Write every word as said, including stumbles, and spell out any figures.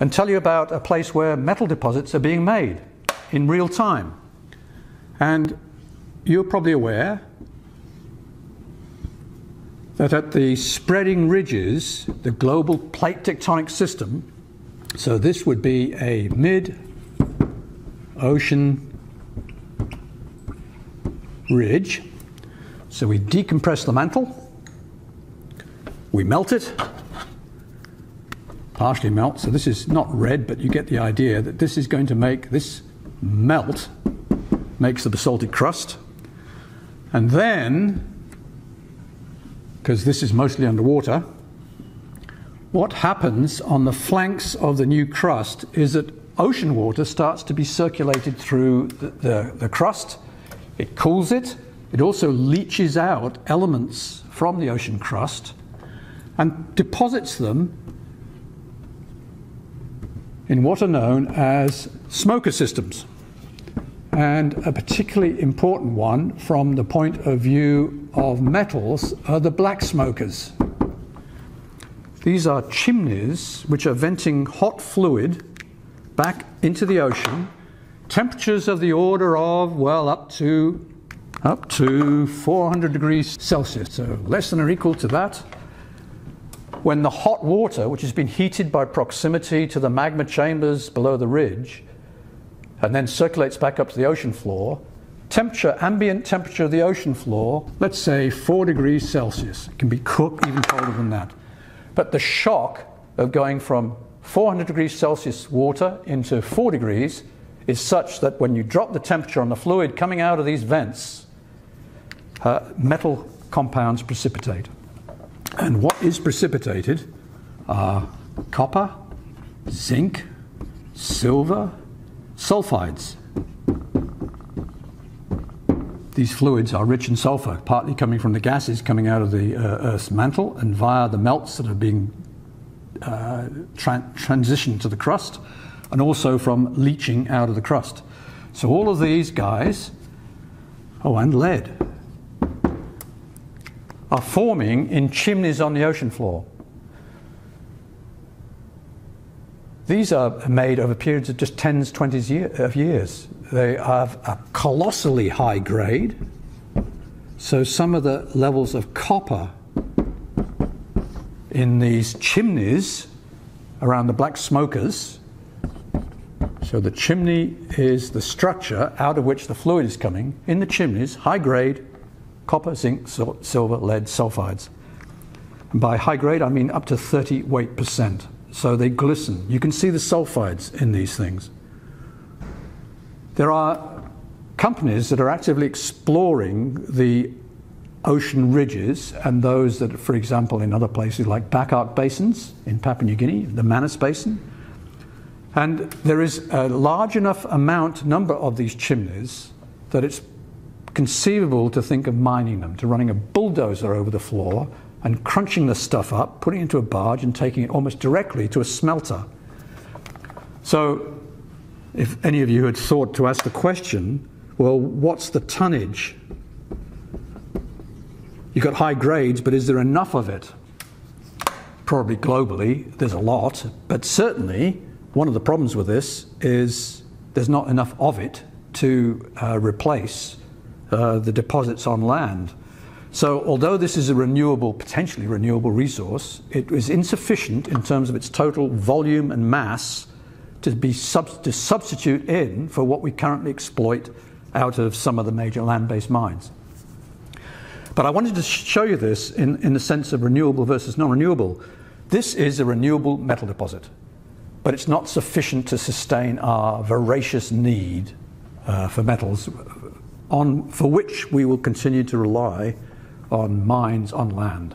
and tell you about a place where metal deposits are being made in real time. And you're probably aware that at the spreading ridges, the global plate tectonic system, so this would be a mid-ocean ridge. So we decompress the mantle, we melt it, partially melt, so this is not red, but you get the idea that this is going to make, this melt makes the basaltic crust. And then, because this is mostly underwater, what happens on the flanks of the new crust is that ocean water starts to be circulated through the, the, the crust. It cools it. It also leaches out elements from the ocean crust and deposits them in what are known as smoker systems. And a particularly important one from the point of view of metals are the black smokers. These are chimneys which are venting hot fluid back into the ocean, temperatures of the order of, well, up to, up to four hundred degrees Celsius, so less than or equal to that, when the hot water, which has been heated by proximity to the magma chambers below the ridge, and then circulates back up to the ocean floor, temperature, ambient temperature of the ocean floor, let's say four degrees Celsius. It can be cooked even colder than that. But the shock of going from four hundred degrees Celsius water into four degrees is such that when you drop the temperature on the fluid coming out of these vents, uh, metal compounds precipitate. And what is precipitated are copper, zinc, silver, sulfides. These fluids are rich in sulfur, partly coming from the gases coming out of the uh, Earth's mantle and via the melts that are being uh, tra transitioned to the crust, and also from leaching out of the crust. So all of these guys, oh, and lead, are forming in chimneys on the ocean floor. These are made over periods of just tens, twenties year, of years. They have a colossally high grade. So some of the levels of copper in these chimneys around the black smokers. So the chimney is the structure out of which the fluid is coming. In the chimneys, high grade, copper, zinc, sil silver, lead, sulfides. And by high grade, I mean up to thirty weight percent. So they glisten. You can see the sulfides in these things. There are companies that are actively exploring the ocean ridges and those that, for example, in other places like back arc basins in Papua New Guinea, the Manus Basin. And there is a large enough amount, number of these chimneys that it's conceivable to think of mining them, to running a bulldozer over the floor and crunching the stuff up, putting it into a barge and taking it almost directly to a smelter. So if any of you had thought to ask the question, well, what's the tonnage? You've got high grades, but is there enough of it? Probably globally, there's a lot, but certainly one of the problems with this is there's not enough of it to uh, replace uh, the deposits on land. So although this is a renewable, potentially renewable resource, it is insufficient in terms of its total volume and mass to be sub to substitute in for what we currently exploit out of some of the major land-based mines. But I wanted to show you this in, in the sense of renewable versus non-renewable. This is a renewable metal deposit, but it's not sufficient to sustain our voracious need uh, for metals, on, for which we will continue to rely on mines on land.